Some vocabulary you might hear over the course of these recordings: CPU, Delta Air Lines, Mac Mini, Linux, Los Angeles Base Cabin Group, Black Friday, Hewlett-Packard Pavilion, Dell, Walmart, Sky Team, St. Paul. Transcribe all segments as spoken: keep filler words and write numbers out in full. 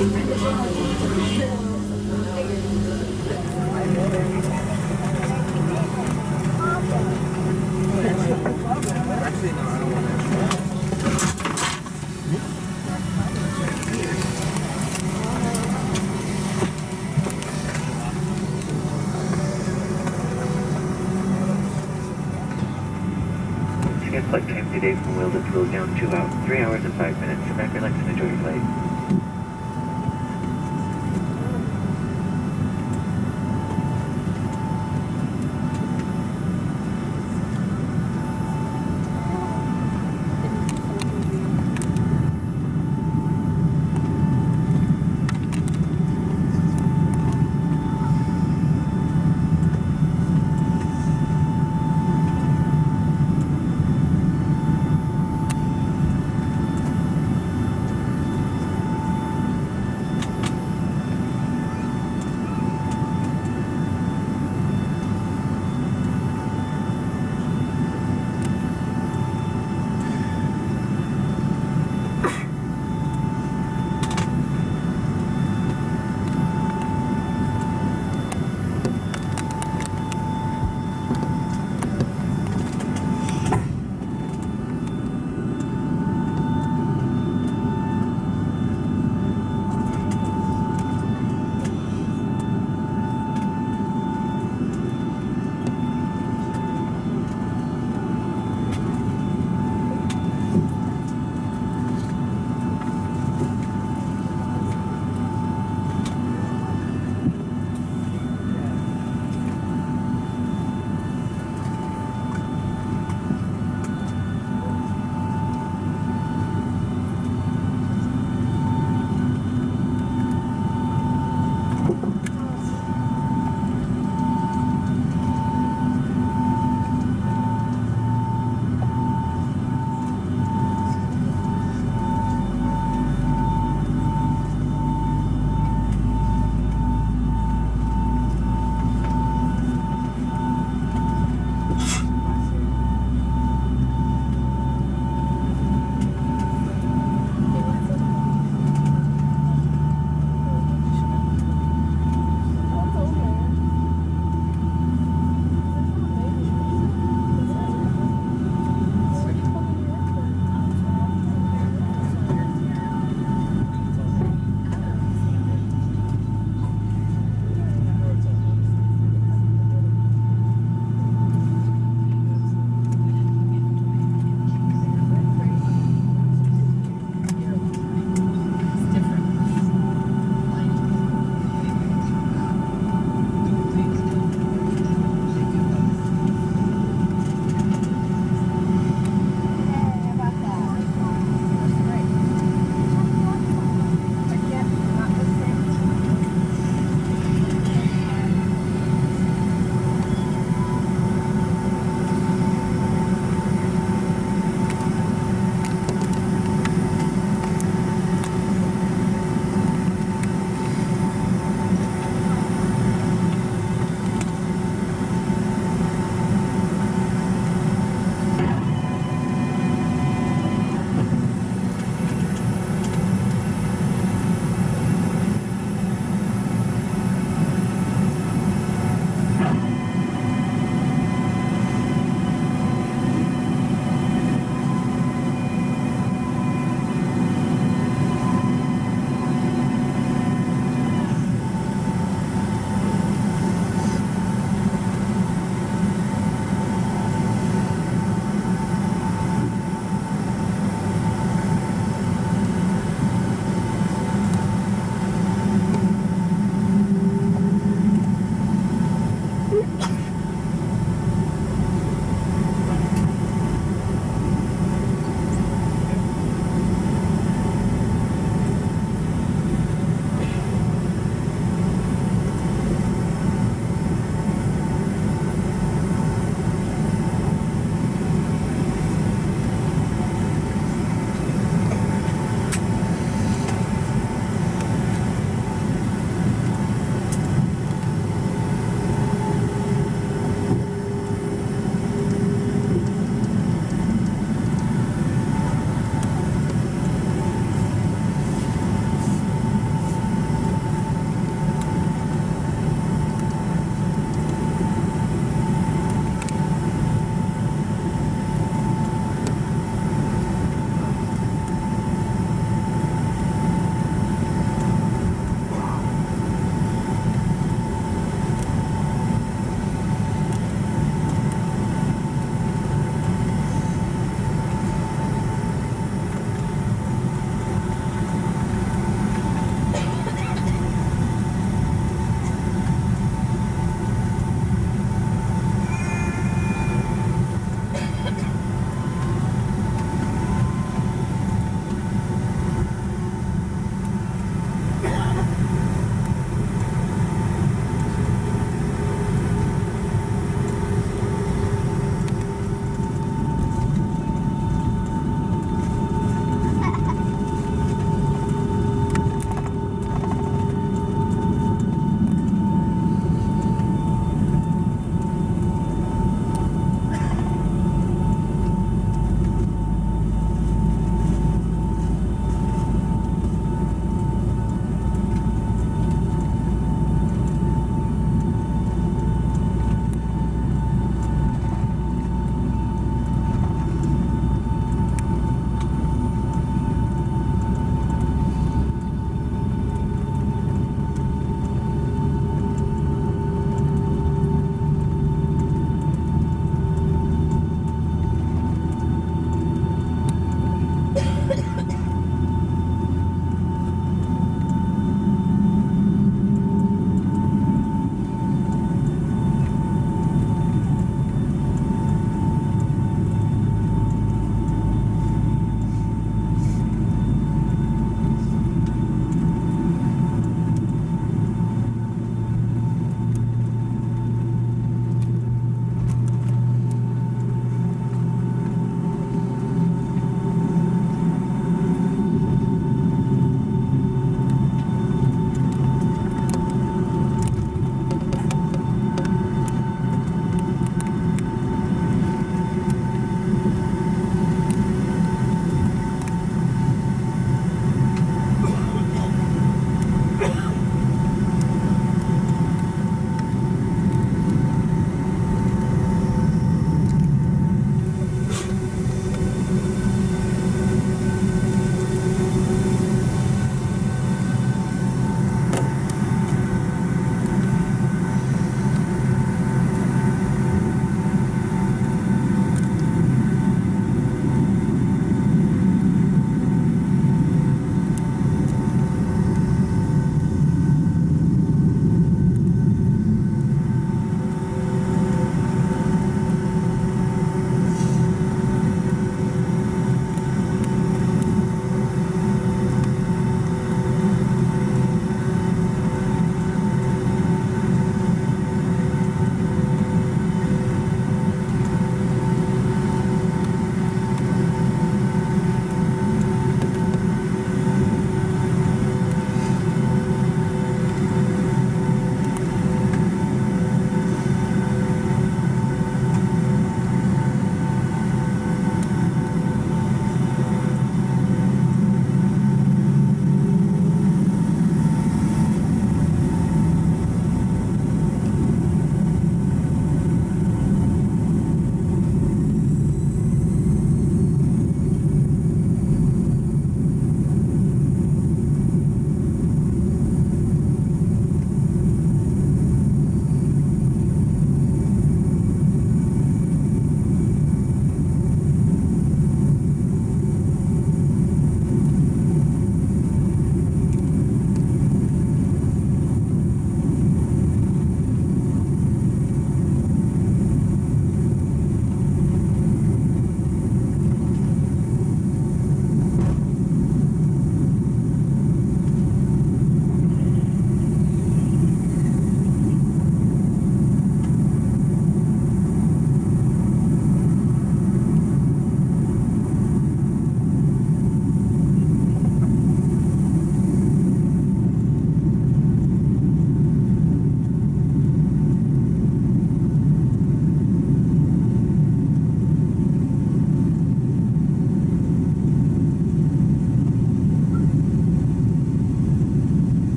Flight time today from Wilden to go down to about three hours and five minutes. So back, relax, and enjoy your flight.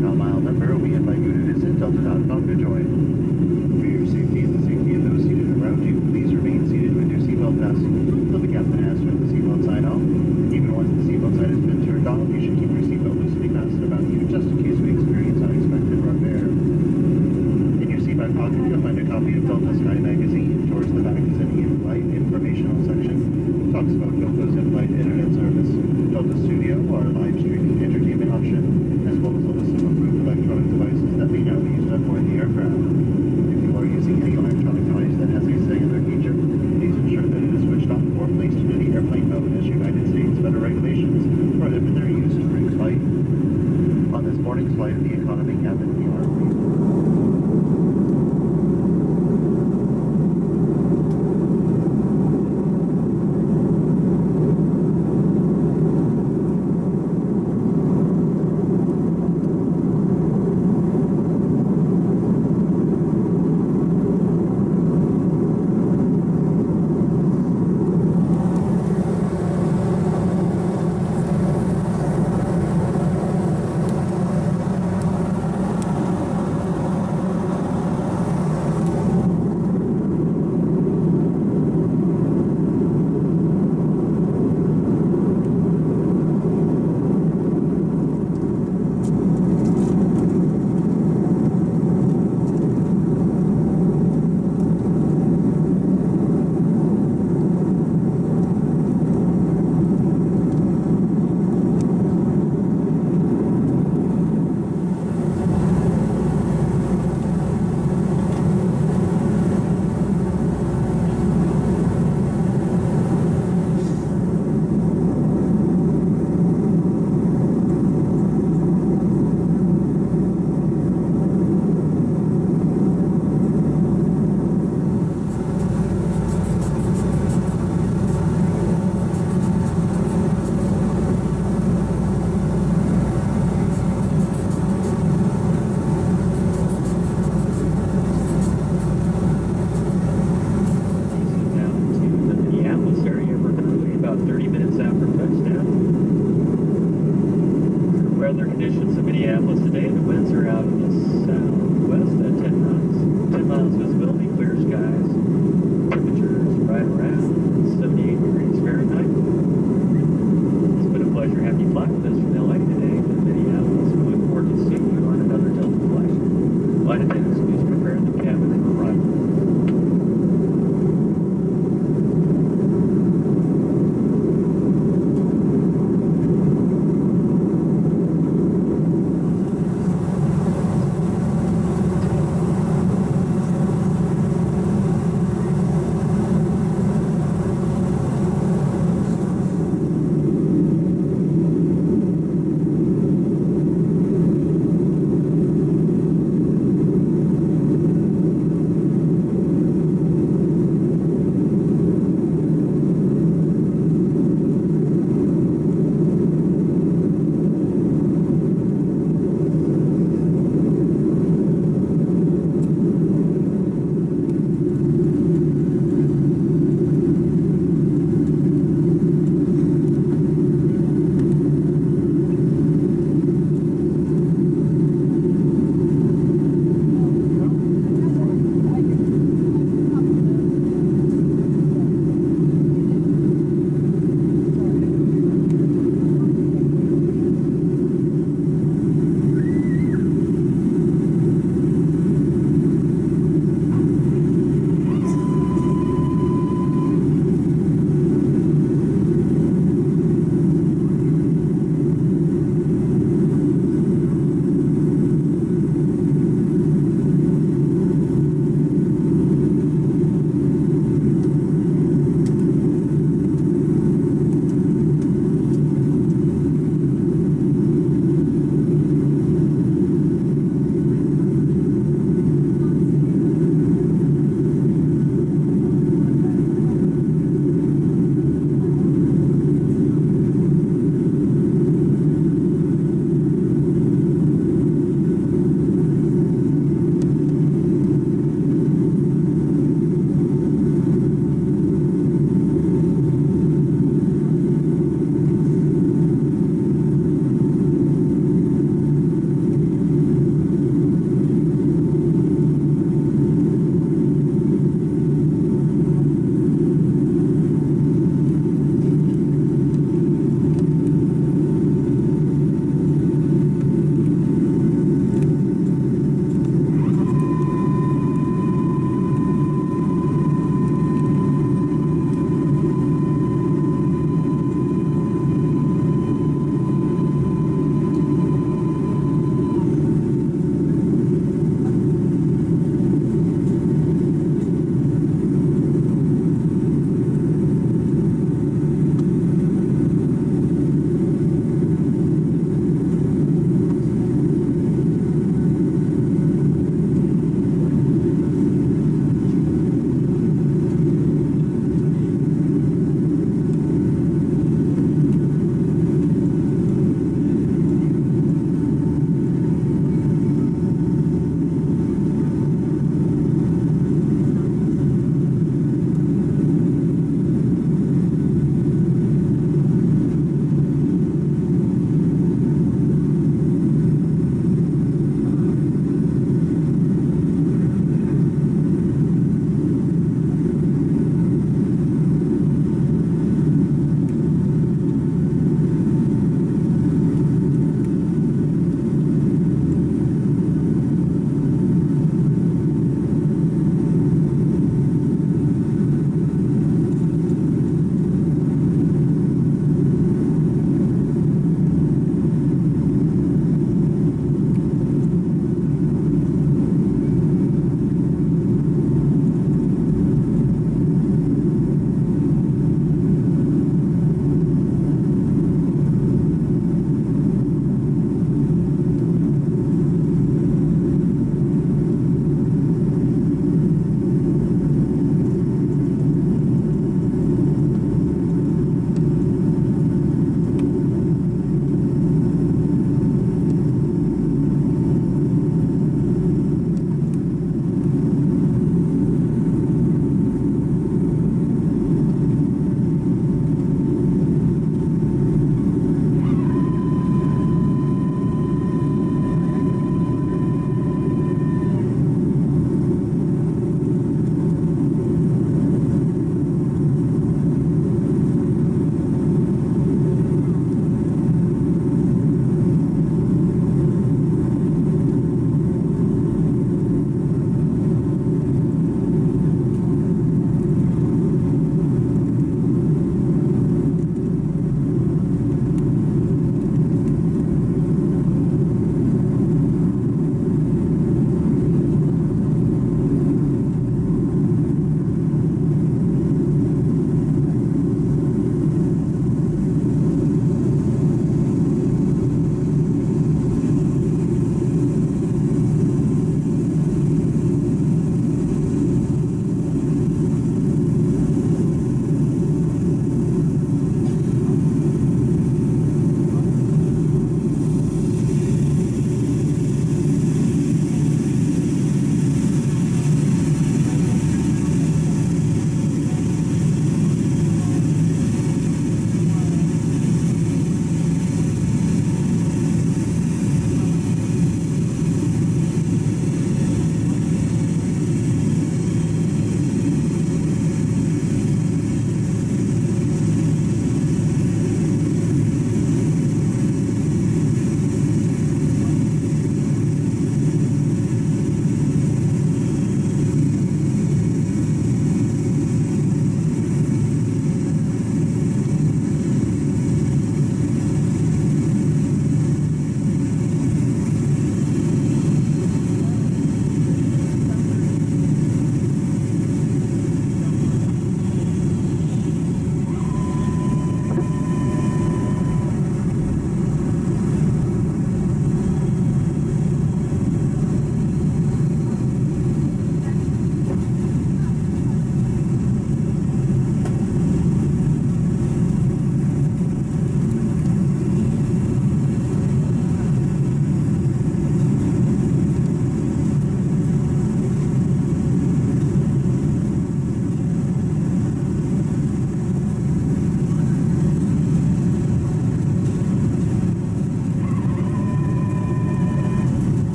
Now, mild number, we invite you to visit delta dot com to join. For your safety and the safety of those seated around you, please remain seated with your seatbelt fastened until the captain asks for the seatbelt sign off. Even once the seatbelt sign has been turned off, you should keep your seatbelt loosening fastened about you just in case we experience unexpected rough air. In your seatbelt pocket, you'll find a copy of Delta Sky magazine. Towards the back is an in-flight informational section. It talks about Delta's in-flight internet service, Delta Studio, our live streaming entertainment option, as well as a list of approved electronic devices that may now be used on board the aircraft. If you are using any electronic device that has a cellular feature, please ensure that it is switched off or placed in any airplane mode, as United States federal regulations prohibit their use during flight. On this morning's flight of the economy cabin, we are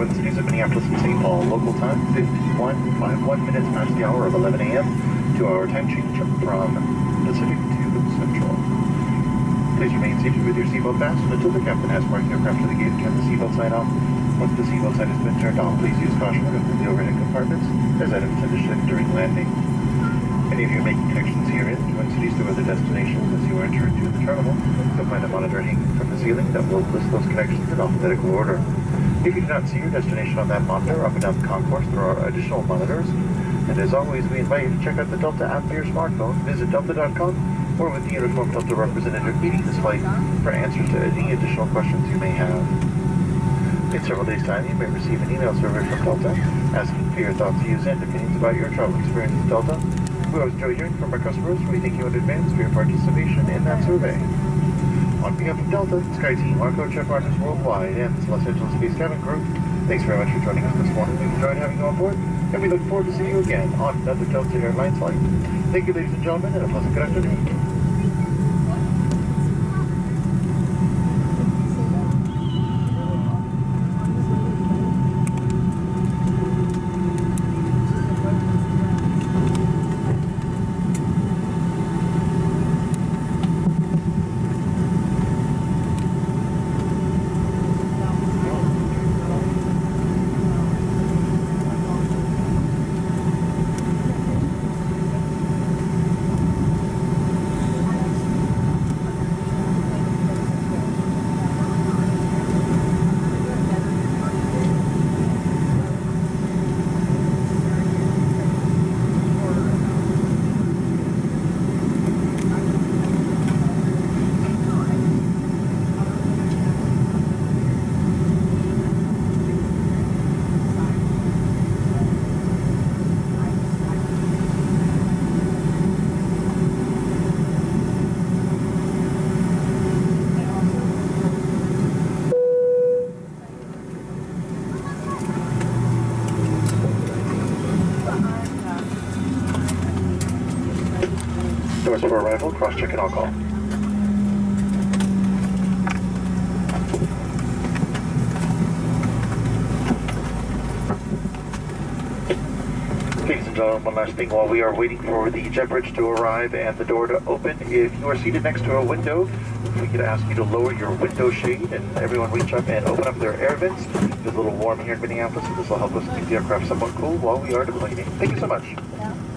Wednesdays at Minneapolis and Saint Paul, local time fifty-one, fifty-one minutes past the hour of eleven a m to our time change from Pacific to Central. Please remain seated with your seatbelt fastened until the captain has marked aircraft to the gate and turned the seatbelt sign off. Once the seatbelt sign has been turned off, please use caution when opening the overhead compartments as items tend to shift during landing. Any of you making connections here in to introduce to other destinations as you enter into the terminal, you'll find a monitor hanging from the ceiling that will list those connections in alphabetical order. If you do not see your destination on that monitor, up and down the concourse there are additional monitors. And as always, we invite you to check out the Delta app for your smartphone, visit delta dot com, or with the uniformed Delta representative meeting this flight for answers to any additional questions you may have. In several days' time, you may receive an email survey from Delta asking for your thoughts, views, and opinions about your travel experience with Delta. We always enjoy hearing from our customers. We thank you in advance for your participation in that survey. On behalf of Delta, Sky Team, our co-check partners worldwide, and the Los Angeles Base Cabin Group, thanks very much for joining us this morning. We enjoyed having you on board, and we look forward to seeing you again on another Delta Air Lines flight. Thank you, ladies and gentlemen, and a pleasant good afternoon. Doors for arrival, cross-check and all call. Ladies and gentlemen, one last thing while we are waiting for the jet bridge to arrive and the door to open. If you are seated next to a window, we could ask you to lower your window shade and everyone reach up and open up their air vents. It's a little warm here in Minneapolis, and this will help us keep the aircraft somewhat cool while we are deploying. Thank you so much. Yeah.